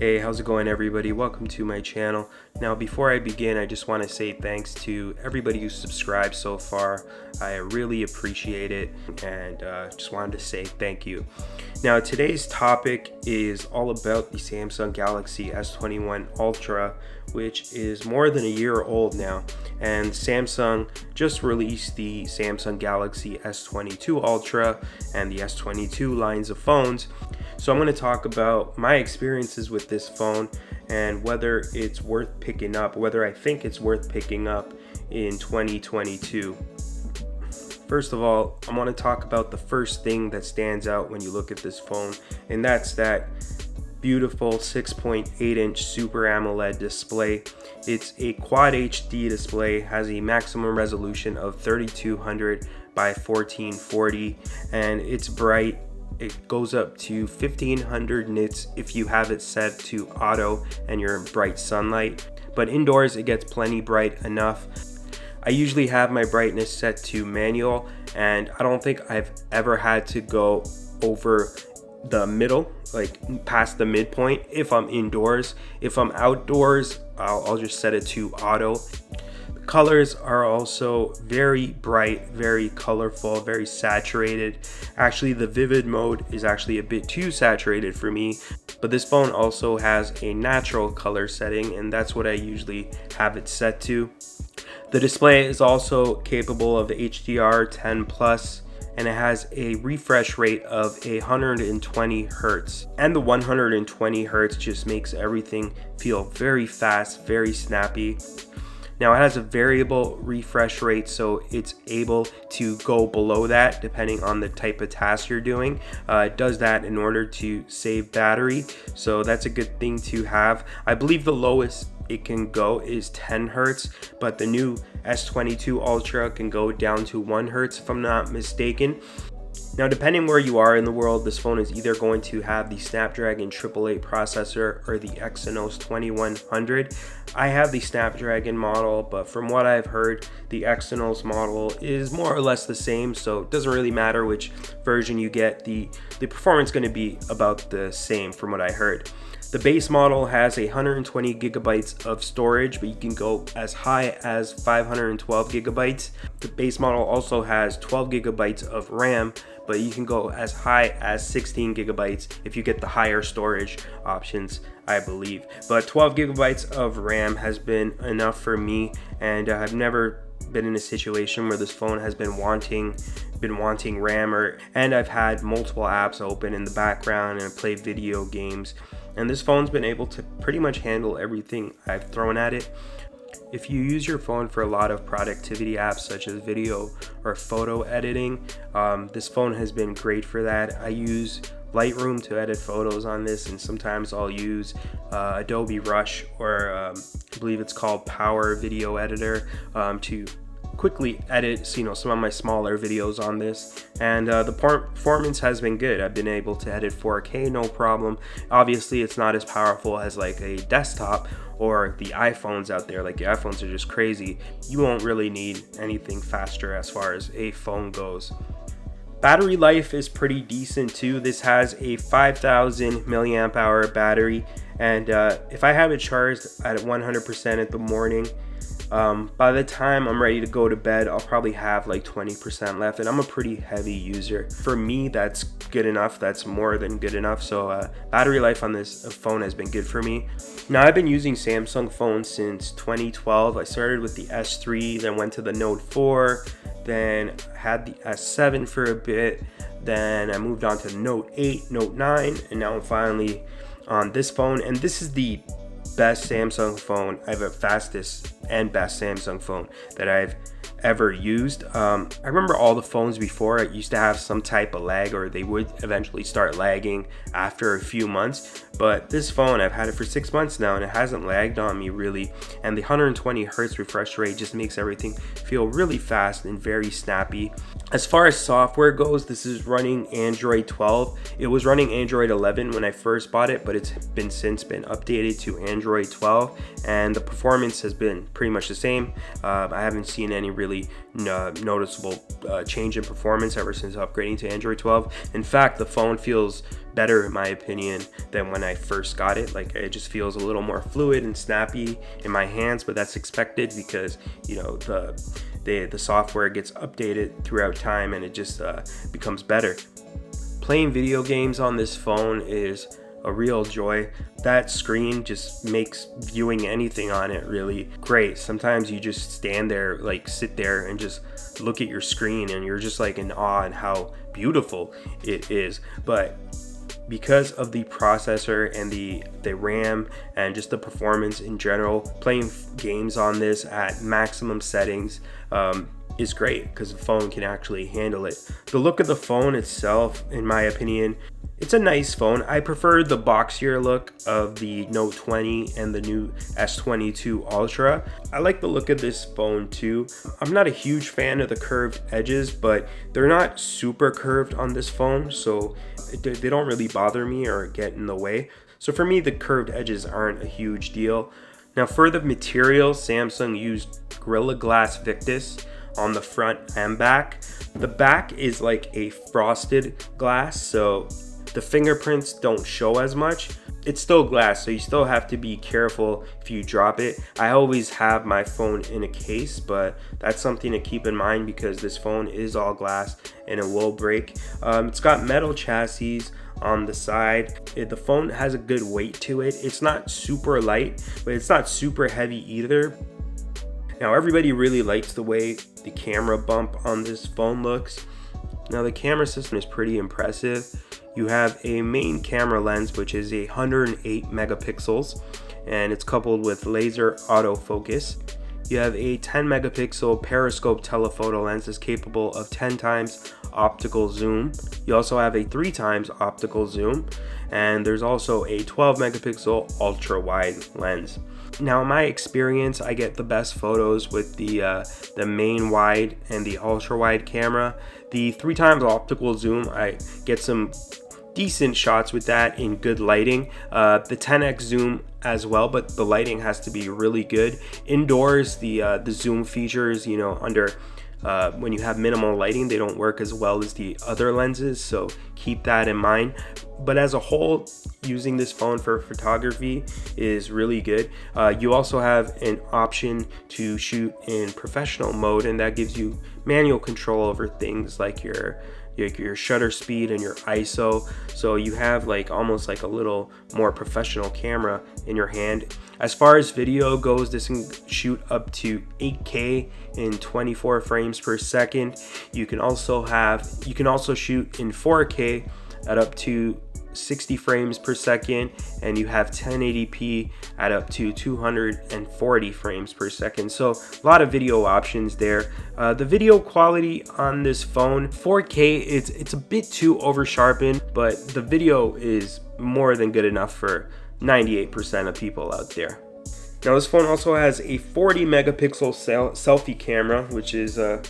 Hey, how's it going everybody? Welcome to my channel. Now before I begin, I just want to say thanks to everybody who subscribed so far. I really appreciate it and just wanted to say thank you. Now today's topic is all about the Samsung Galaxy S21 Ultra, which is more than a year old now, and Samsung just released the Samsung Galaxy S22 Ultra and the S22 lines of phones. So I'm going to talk about my experiences with this phone and whether it's worth picking up, whether I think it's worth picking up in 2022. First of all, I want to talk about the first thing that stands out when you look at this phone, and that's that beautiful 6.8-inch Super AMOLED display. It's a Quad HD display, has a maximum resolution of 3200 by 1440, and it's bright. It goes up to 1500 nits if you have it set to auto and you're in bright sunlight, but indoors it gets plenty bright enough. I usually have my brightness set to manual, and I don't think I've ever had to go over the middle, like past the midpoint, if I'm indoors. If I'm outdoors, I'll just set it to auto. The colors are also very bright, very colorful, very saturated. Actually, the vivid mode is actually a bit too saturated for me, but this phone also has a natural color setting, and that's what I usually have it set to. The display is also capable of HDR10+, and it has a refresh rate of 120 Hertz. And the 120 Hertz just makes everything feel very fast, very snappy. Now it has a variable refresh rate, so it's able to go below that depending on the type of task you're doing. It does that in order to save battery, so that's a good thing to have. I believe the lowest it can go is 10 Hertz, but the new S22 Ultra can go down to 1 Hertz if I'm not mistaken. Now, depending where you are in the world, this phone is either going to have the Snapdragon 888 processor or the Exynos 2100. I have the Snapdragon model, but from what I've heard, the Exynos model is more or less the same, so it doesn't really matter which version you get. The performance is going to be about the same from what I heard. The base model has 120 gigabytes of storage, but you can go as high as 512 gigabytes. The base model also has 12 gigabytes of RAM, but you can go as high as 16 gigabytes if you get the higher storage options, I believe. But 12 gigabytes of RAM has been enough for me, and I've never been in a situation where this phone has been wanting RAM, and I've had multiple apps open in the background and play video games. And this phone's been able to pretty much handle everything I've thrown at it. If you use your phone for a lot of productivity apps such as video or photo editing, this phone has been great for that. I use Lightroom to edit photos on this, and sometimes I'll use Adobe Rush, or I believe it's called Power Video Editor, to quickly edit, you know, some of my smaller videos on this, and the performance has been good. I've been able to edit 4K no problem. Obviously it's not as powerful as like a desktop or the iPhones out there. Like the iPhones are just crazy. You won't really need anything faster as far as a phone goes. Battery life is pretty decent too. This has a 5,000 milliamp hour battery, and if I have it charged at 100% at the morning, by the time I'm ready to go to bed, I'll probably have like 20% left, and I'm a pretty heavy user. For me, that's good enough. That's more than good enough. So battery life on this phone has been good for me. Now, I've been using Samsung phones since 2012. I started with the S3, then went to the Note 4, then had the S7 for a bit, then I moved on to the Note 8, Note 9, and now I'm finally on this phone. And this is the best Samsung phone I've ever, fastest and best Samsung phone that I've ever used. I remember all the phones before it used to have some type of lag, or they would eventually start lagging after a few months, but this phone, I've had it for 6 months now and it hasn't lagged on me really, and the 120 Hertz refresh rate just makes everything feel really fast and very snappy. As far as software goes, this is running Android 12. It was running Android 11 when I first bought it, but it's been since been updated to Android 12, and the performance has been pretty much the same. I haven't seen any really noticeable change in performance ever since upgrading to Android 12. In fact, the phone feels better in my opinion than when I first got it. Like, it just feels a little more fluid and snappy in my hands, but that's expected because, you know, the software gets updated throughout time and it just becomes better. Playing video games on this phone is a real joy. That screen just makes viewing anything on it really great. Sometimes you just stand there, like sit there and just look at your screen, and you're just like in awe and how beautiful it is. But because of the processor and the RAM and just the performance in general, playing games on this at maximum settings is great because the phone can actually handle it. The look of the phone itself, in my opinion, it's a nice phone. I prefer the boxier look of the Note 20 and the new S22 Ultra. I like the look of this phone too. I'm not a huge fan of the curved edges, but they're not super curved on this phone, so they don't really bother me or get in the way. So for me, the curved edges aren't a huge deal. Now for the material, Samsung used Gorilla Glass Victus on the front and back. The back is like a frosted glass, so the fingerprints don't show as much. It's still glass, so you still have to be careful if you drop it. I always have my phone in a case, but that's something to keep in mind because this phone is all glass and it will break. It's got metal chassis on the side. The phone has a good weight to it. It's not super light, but it's not super heavy either. Now, everybody really likes the way the camera bump on this phone looks. Now, the camera system is pretty impressive. You have a main camera lens, which is 108 megapixels, and it's coupled with laser autofocus. You have a 10 megapixel periscope telephoto lens that's capable of 10 times optical zoom. You also have a 3x optical zoom, and there's also a 12 megapixel ultra wide lens. Now, in my experience, I get the best photos with the main wide and the ultra wide camera. The 3x optical zoom, I get some decent shots with that in good lighting. The 10x zoom as well, but the lighting has to be really good. Indoors, the zoom features, you know, under when you have minimal lighting, they don't work as well as the other lenses, so keep that in mind. But as a whole, using this phone for photography is really good. You also have an option to shoot in professional mode, and that gives you manual control over things like your shutter speed and your ISO, so you have like almost like a little more professional camera in your hand. As far as video goes, this can shoot up to 8K in 24 frames per second. You can also shoot in 4K at up to 60 frames per second, and you have 1080p at up to 240 frames per second. So a lot of video options there. The video quality on this phone, 4K, it's a bit too over sharpened, but the video is more than good enough for 98% of people out there. Now, this phone also has a 40 megapixel selfie camera, which is a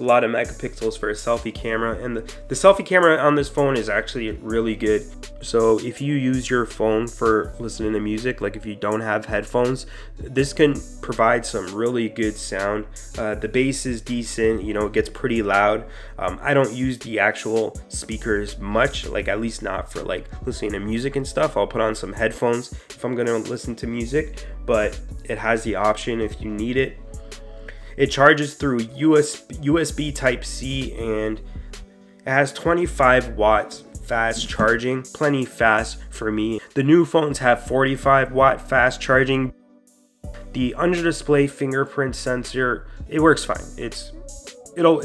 lot of megapixels for a selfie camera, and the selfie camera on this phone is actually really good. So if you use your phone for listening to music, like if you don't have headphones, this can provide some really good sound. The bass is decent, you know, it gets pretty loud. I don't use the actual speakers much, like at least not for like listening to music and stuff. I'll put on some headphones if I'm gonna listen to music, but it has the option if you need it. It charges through USB Type-C, and it has 25 watts fast charging, plenty fast for me. The new phones have 45 watt fast charging. The under display fingerprint sensor, it works fine. It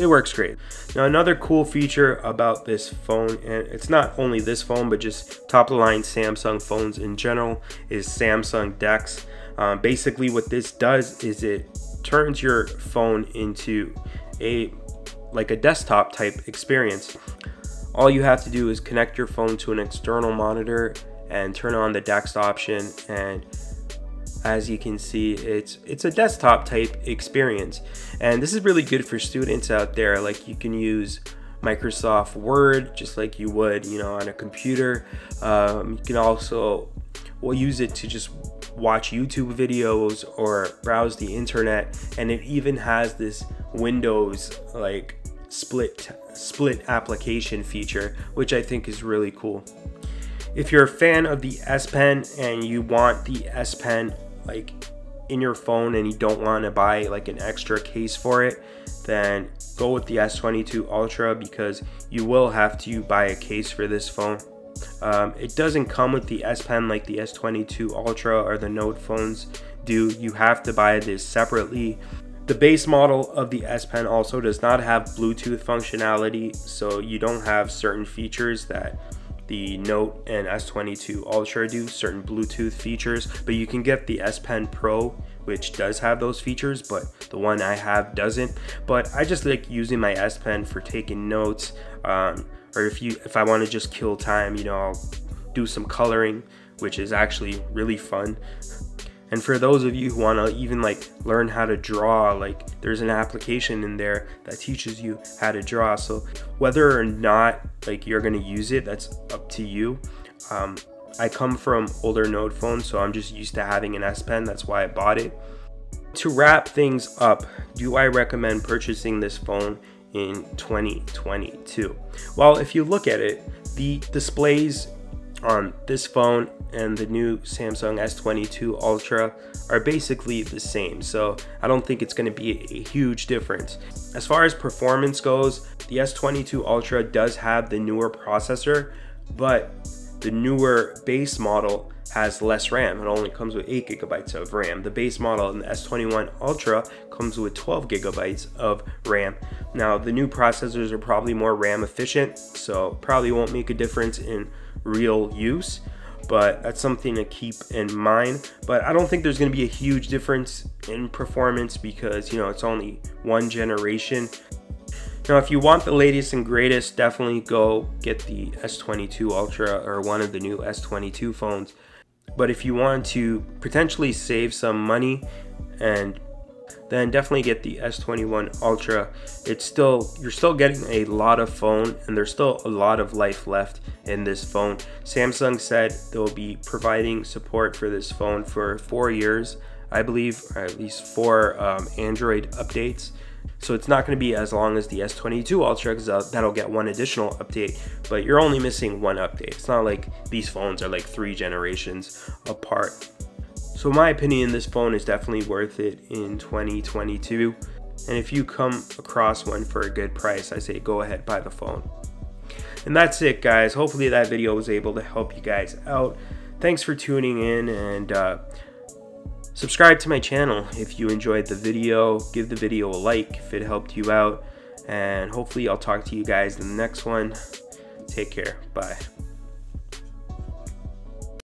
works great. Now, another cool feature about this phone, and it's not only this phone, but just top of the line Samsung phones in general, is Samsung DeX. Basically what this does is it turns your phone into like a desktop type experience. All you have to do is connect your phone to an external monitor and turn on the DeX option, and As you can see, it's a desktop type experience, and this is really good for students out there. Like, you can use Microsoft Word just like you would, you know, on a computer. You can also use it to just watch YouTube videos or browse the internet, and it even has this Windows like split application feature, which I think is really cool. If you're a fan of the S Pen and you want the S Pen like in your phone and you don't want to buy like an extra case for it, then go with the S22 Ultra, because you will have to buy a case for this phone. It doesn't come with the S Pen like the S22 Ultra or the Note phones do. You have to buy this separately. The base model of the S Pen also does not have Bluetooth functionality, so you don't have certain features that the Note and S22 Ultra do, certain Bluetooth features, but you can get the S Pen Pro, which does have those features, but the one I have doesn't. But I just like using my S Pen for taking notes, or if I want to just kill time, you know, I'll do some coloring, which is actually really fun. And for those of you who want to even like learn how to draw, like there's an application in there that teaches you how to draw. So whether or not like you're going to use it, that's up to you. I come from older Note phones, so I'm just used to having an S Pen. That's why I bought it. To wrap things up, do I recommend purchasing this phone in 2022? Well, if you look at it, the displays on this phone and the new Samsung S22 Ultra are basically the same, so I don't think it's going to be a huge difference. As far as performance goes, the S22 Ultra does have the newer processor, but the newer base model has less RAM. It only comes with 8 GB of RAM. The base model in the S21 Ultra comes with 12 GB of RAM. Now, the new processors are probably more RAM efficient, so probably won't make a difference in real use, but that's something to keep in mind. But I don't think there's going to be a huge difference in performance, because, you know, it's only one generation. Now, if you want the latest and greatest, definitely go get the S22 Ultra or one of the new S22 phones. But if you want to potentially save some money, and then definitely get the S21 Ultra. It's still, you're still getting a lot of phone, and there's still a lot of life left in this phone. Samsung said they'll be providing support for this phone for 4 years, I believe, or at least 4 Android updates. So it's not going to be as long as the S22 Ultra, because that'll get one additional update, but you're only missing one update. It's not like these phones are like 3 generations apart. So in my opinion, this phone is definitely worth it in 2022. And if you come across one for a good price, I say go ahead, buy the phone. And that's it, guys. Hopefully that video was able to help you guys out. Thanks for tuning in, and subscribe to my channel if you enjoyed the video. Give the video a like if it helped you out. And hopefully I'll talk to you guys in the next one. Take care. Bye.